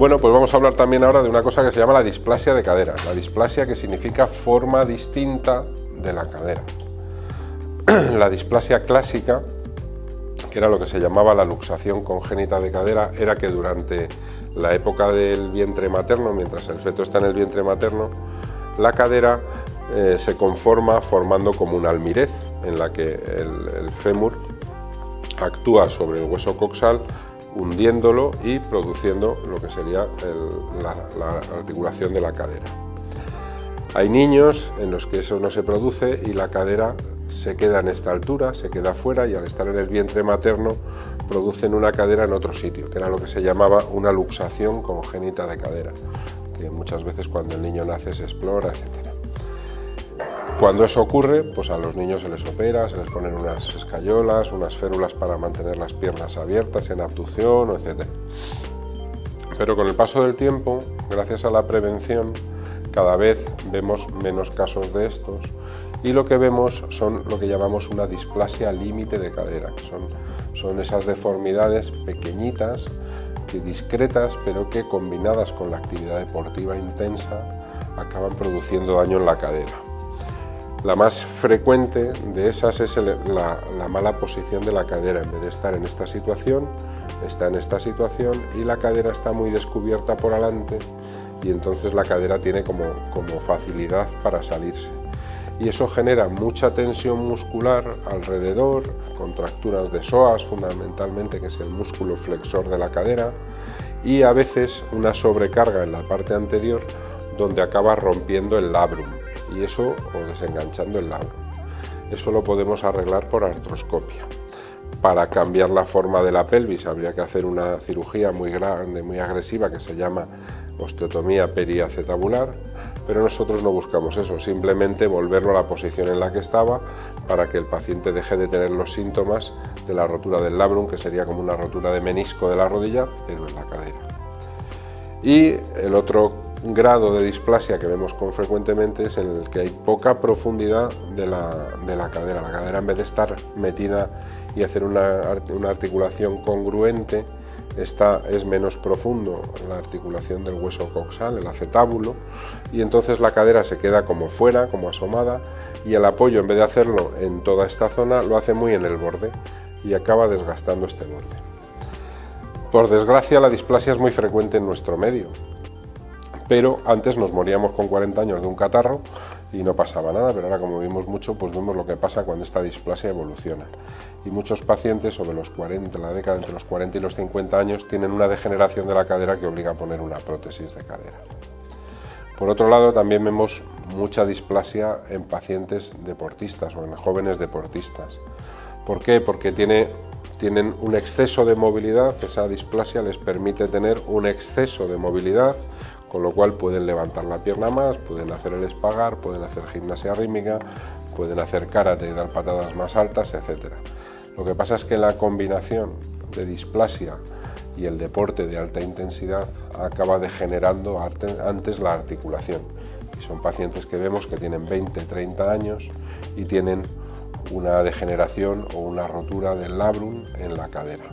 Bueno, pues vamos a hablar también ahora de una cosa que se llama la displasia de cadera. La displasia, que significa forma distinta de la cadera. La displasia clásica, que era lo que se llamaba la luxación congénita de cadera, era que durante la época del vientre materno, mientras el feto está en el vientre materno, la cadera se conforma formando como una almirez en la que el fémur actúa sobre el hueso coxal, hundiéndolo y produciendo lo que sería la articulación de la cadera. Hay niños en los que eso no se produce y la cadera se queda en esta altura, se queda fuera, y al estar en el vientre materno producen una cadera en otro sitio, que era lo que se llamaba una luxación congénita de cadera, que muchas veces cuando el niño nace se explora, etc. Cuando eso ocurre, pues a los niños se les opera, se les ponen unas escayolas, unas férulas para mantener las piernas abiertas en abducción, etc. Pero con el paso del tiempo, gracias a la prevención, cada vez vemos menos casos de estos, y lo que vemos son lo que llamamos una displasia límite de cadera, que son esas deformidades pequeñitas, discretas, pero que combinadas con la actividad deportiva intensa acaban produciendo daño en la cadera. La más frecuente de esas es la mala posición de la cadera. En vez de estar en esta situación, está en esta situación, y la cadera está muy descubierta por delante, y entonces la cadera tiene como facilidad para salirse. Y eso genera mucha tensión muscular alrededor, contracturas de psoas fundamentalmente, que es el músculo flexor de la cadera, y a veces una sobrecarga en la parte anterior, donde acaba rompiendo el labrum, y eso, o desenganchando el labrum. Eso lo podemos arreglar por artroscopia. Para cambiar la forma de la pelvis habría que hacer una cirugía muy grande, muy agresiva, que se llama osteotomía periacetabular, pero nosotros no buscamos eso, simplemente volverlo a la posición en la que estaba para que el paciente deje de tener los síntomas de la rotura del labrum, que sería como una rotura de menisco de la rodilla, pero en la cadera. Y el otro grado de displasia que vemos con frecuentemente es en el que hay poca profundidad de la cadera. La cadera, en vez de estar metida y hacer una articulación congruente, esta es menos profundo, la articulación del hueso coxal, el acetábulo, y entonces la cadera se queda como fuera, como asomada, y el apoyo, en vez de hacerlo en toda esta zona, lo hace muy en el borde y acaba desgastando este borde. Por desgracia, la displasia es muy frecuente en nuestro medio, pero antes nos moríamos con 40 años de un catarro y no pasaba nada, pero ahora, como vimos mucho, pues vemos lo que pasa cuando esta displasia evoluciona. Y muchos pacientes sobre los 40, la década entre los 40 y los 50 años, tienen una degeneración de la cadera que obliga a poner una prótesis de cadera. Por otro lado, también vemos mucha displasia en pacientes deportistas o en jóvenes deportistas. ¿Por qué? Porque tienen un exceso de movilidad. Esa displasia les permite tener un exceso de movilidad, con lo cual pueden levantar la pierna más, pueden hacer el espagar, pueden hacer gimnasia rítmica, pueden hacer karate y dar patadas más altas, etc. Lo que pasa es que la combinación de displasia y el deporte de alta intensidad acaba degenerando antes la articulación. Y son pacientes que vemos que tienen 20, 30 años y tienen una degeneración o una rotura del labrum en la cadera.